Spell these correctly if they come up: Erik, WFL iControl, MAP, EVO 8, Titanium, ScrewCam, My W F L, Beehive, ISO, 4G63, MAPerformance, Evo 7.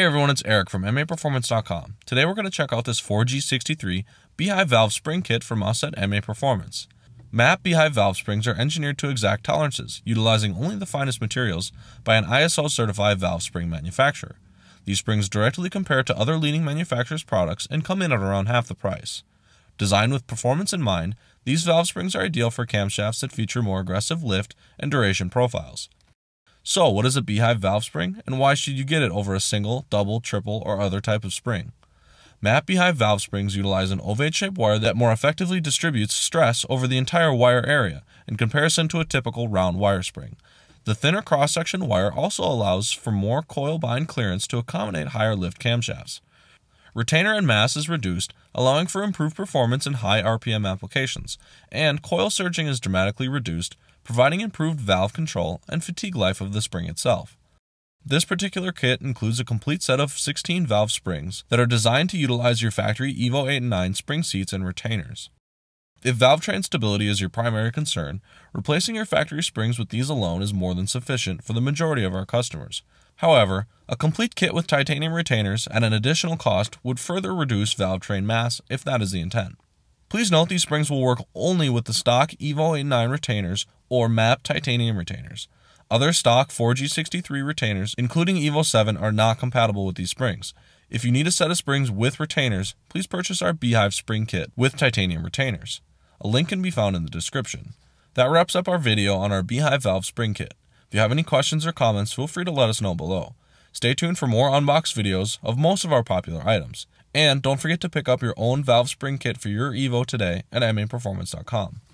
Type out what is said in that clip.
Hey everyone, it's Eric from MAPerformance.com. Today we're going to check out this 4G63 Beehive valve spring kit from us at MAPerformance. MAP Beehive valve springs are engineered to exact tolerances, utilizing only the finest materials by an ISO certified valve spring manufacturer. These springs directly compare to other leading manufacturers' products and come in at around half the price. Designed with performance in mind, these valve springs are ideal for camshafts that feature more aggressive lift and duration profiles. So, what is a Beehive valve spring, and why should you get it over a single, double, triple, or other type of spring? MAP Beehive valve springs utilize an ovate-shaped wire that more effectively distributes stress over the entire wire area in comparison to a typical round wire spring. The thinner cross-section wire also allows for more coil bind clearance to accommodate higher lift camshafts. Retainer and mass is reduced, allowing for improved performance in high RPM applications, and coil surging is dramatically reduced, providing improved valve control and fatigue life of the spring itself. This particular kit includes a complete set of 16 valve springs that are designed to utilize your factory EVO 8 and 9 spring seats and retainers. If valve train stability is your primary concern, replacing your factory springs with these alone is more than sufficient for the majority of our customers. However, a complete kit with titanium retainers at an additional cost would further reduce valve train mass if that is the intent. Please note these springs will work only with the stock EVO 8 and 9 retainers or MAP titanium retainers. Other stock 4G63 retainers, including EVO 7, are not compatible with these springs. If you need a set of springs with retainers, please purchase our Beehive spring kit with titanium retainers. A link can be found in the description. That wraps up our video on our Beehive valve spring kit. If you have any questions or comments, feel free to let us know below. Stay tuned for more unboxed videos of most of our popular items. And don't forget to pick up your own valve spring kit for your EVO today at maperformance.com.